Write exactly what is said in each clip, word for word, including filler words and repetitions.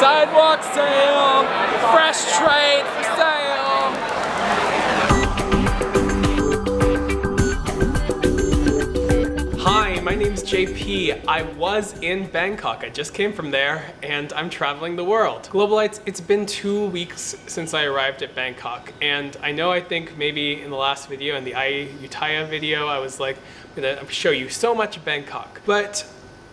Sidewalk sale, fresh trade for sale. Hi, my name's J P. I was in Bangkok, I just came from there, and I'm traveling the world. Globalites, it's been two weeks since I arrived at Bangkok, and I know I think maybe in the last video, in the Ayutthaya video, I was like, I'm gonna show you so much of Bangkok. But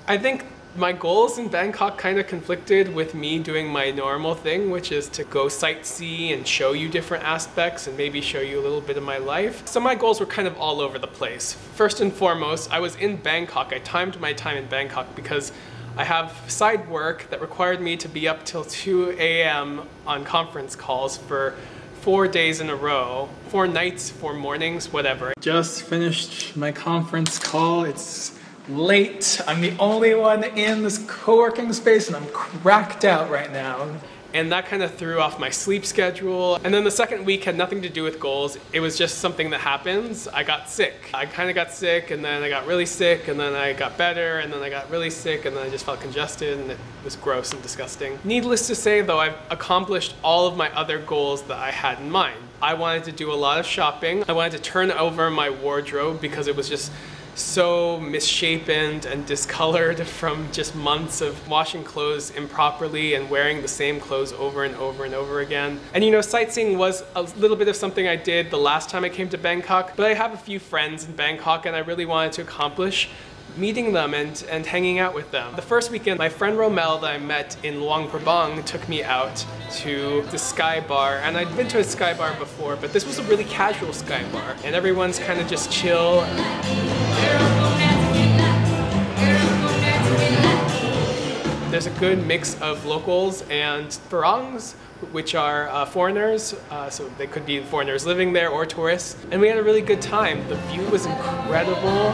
I think my goals in Bangkok kind of conflicted with me doing my normal thing, which is to go sightsee and show you different aspects and maybe show you a little bit of my life. So my goals were kind of all over the place. First and foremost, I was in Bangkok. I timed my time in Bangkok because I have side work that required me to be up till two A M on conference calls for four days in a row, four nights, four mornings, whatever. Just finished my conference call. It's late. I'm the only one in this co-working space and I'm cracked out right now. And that kind of threw off my sleep schedule. And then the second week had nothing to do with goals. It was just something that happens. I got sick. I kind of got sick and then I got really sick and then I got better and then I got really sick and then I just felt congested and it was gross and disgusting. Needless to say though, I've accomplished all of my other goals that I had in mind. I wanted to do a lot of shopping. I wanted to turn over my wardrobe because it was just so misshapen and discolored from just months of washing clothes improperly and wearing the same clothes over and over and over again. And you know, sightseeing was a little bit of something I did the last time I came to Bangkok, but I have a few friends in Bangkok and I really wanted to accomplish meeting them and, and hanging out with them. The first weekend, my friend Rommel that I met in Luang Prabang took me out to the sky bar, and I'd been to a sky bar before, but this was a really casual sky bar, and everyone's kind of just chill. There's a good mix of locals and farangs, which are uh, foreigners, uh, so they could be foreigners living there or tourists, and we had a really good time. The view was incredible.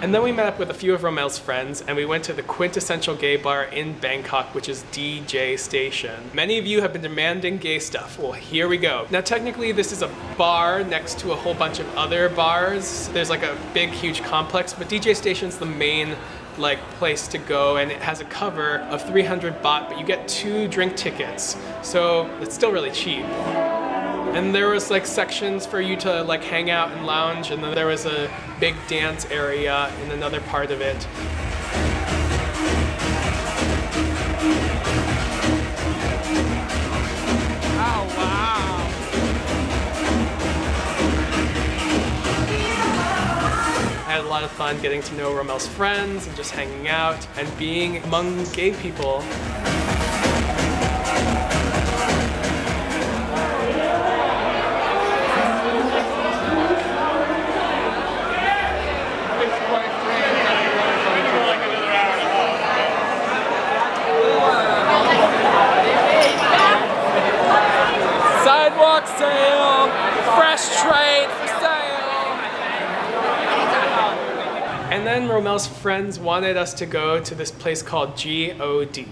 And then we met up with a few of Rommel's friends and we went to the quintessential gay bar in Bangkok, which is D J Station. Many of you have been demanding gay stuff. Well, here we go. Now, technically this is a bar next to a whole bunch of other bars. There's like a big, huge complex, but D J Station's the main like place to go, and it has a cover of three hundred baht, but you get two drink tickets. So it's still really cheap. And there was like sections for you to like hang out and lounge, and then there was a big dance area in another part of it. Oh wow! I had a lot of fun getting to know Rommel's friends and just hanging out and being among gay people. And then Rommel's friends wanted us to go to this place called G O D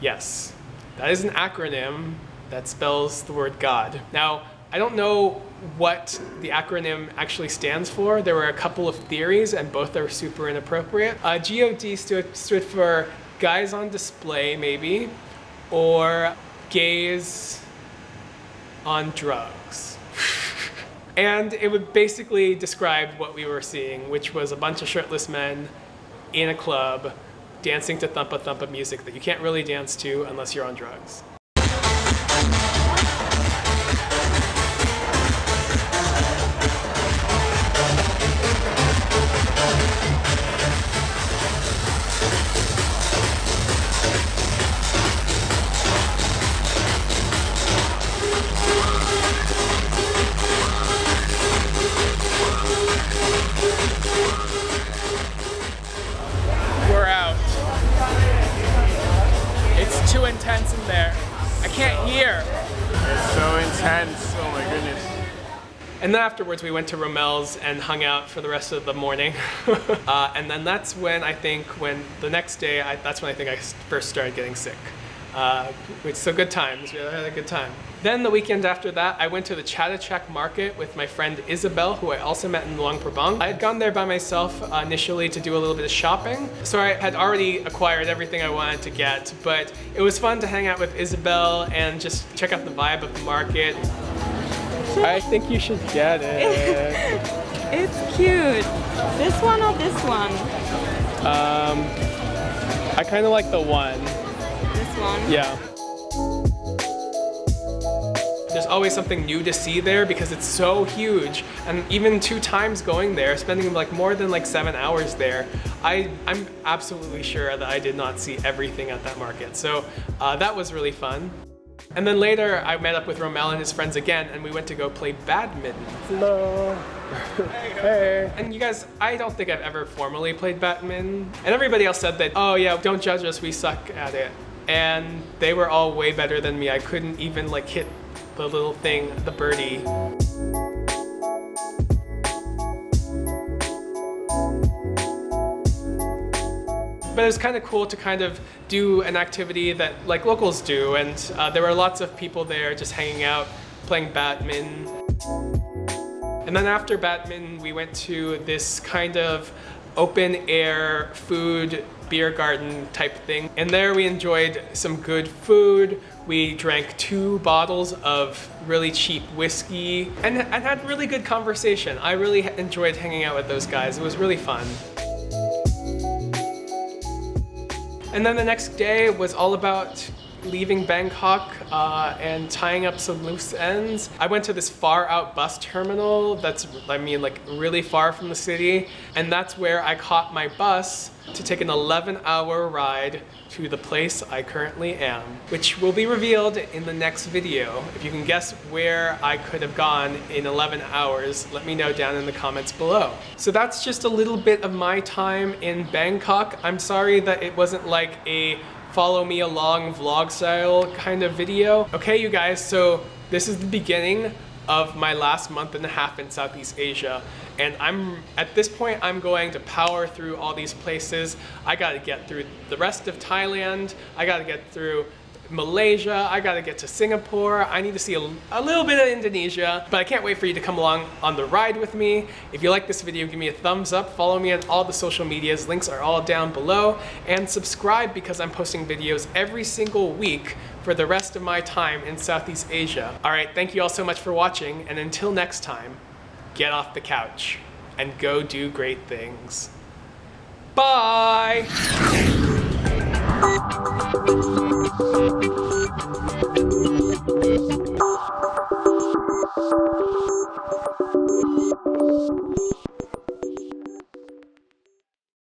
Yes, that is an acronym that spells the word God. Now, I don't know what the acronym actually stands for. There were a couple of theories and both are super inappropriate. Uh, G O D stood, stood for guys on display, maybe, or gays on drugs. And it would basically describe what we were seeing, which was a bunch of shirtless men in a club dancing to thumpa thumpa music that you can't really dance to unless you're on drugs. Intense in there. I can't hear. It's so intense. Oh my goodness. And then afterwards we went to Rommel's and hung out for the rest of the morning. uh, and then that's when I think when the next day, I, that's when I think I first started getting sick. Uh, it's a good time. We had a good time. Then the weekend after that, I went to the Chatuchak Market with my friend Isabel, who I also met in Luang Prabang. I had gone there by myself uh, initially to do a little bit of shopping, so I had already acquired everything I wanted to get, but it was fun to hang out with Isabel and just check out the vibe of the market. I think you should get it. It's cute. This one or this one? Um, I kind of like the one. This one? Yeah. There's always something new to see there because it's so huge, and even two times going there, spending like more than like seven hours there, I, I'm absolutely sure that I did not see everything at that market, so uh, that was really fun. And then later I met up with Rommel and his friends again, and we went to go play badminton. Hello. Hey. And you guys, I don't think I've ever formally played badminton, and everybody else said that, oh yeah, don't judge us, we suck at it. And they were all way better than me. I couldn't even like hit the little thing, the birdie. But it was kind of cool to kind of do an activity that like locals do, and uh, there were lots of people there just hanging out, playing badminton. And then after badminton, we went to this kind of open air food beer garden type thing, and there we enjoyed some good food. We drank two bottles of really cheap whiskey and, and had really good conversation. I really enjoyed hanging out with those guys. It was really fun. And then the next day was all about leaving Bangkok uh, and tying up some loose ends. I went to this far out bus terminal that's, I mean, like really far from the city. And that's where I caught my bus to take an eleven hour ride to the place I currently am, which will be revealed in the next video. If you can guess where I could have gone in eleven hours, let me know down in the comments below. So that's just a little bit of my time in Bangkok. I'm sorry that it wasn't like a follow me along vlog style kind of video. Okay, you guys, so this is the beginning of my last month and a half in Southeast Asia. And I'm, at this point, I'm going to power through all these places. I gotta get through the rest of Thailand. I gotta get through Malaysia. I gotta get to Singapore. I need to see a, a little bit of Indonesia, but I can't wait for you to come along on the ride with me. If you like this video, give me a thumbs up. Follow me on all the social medias. Links are all down below. And subscribe because I'm posting videos every single week for the rest of my time in Southeast Asia. All right, thank you all so much for watching, and until next time, get off the couch and go do great things. Bye!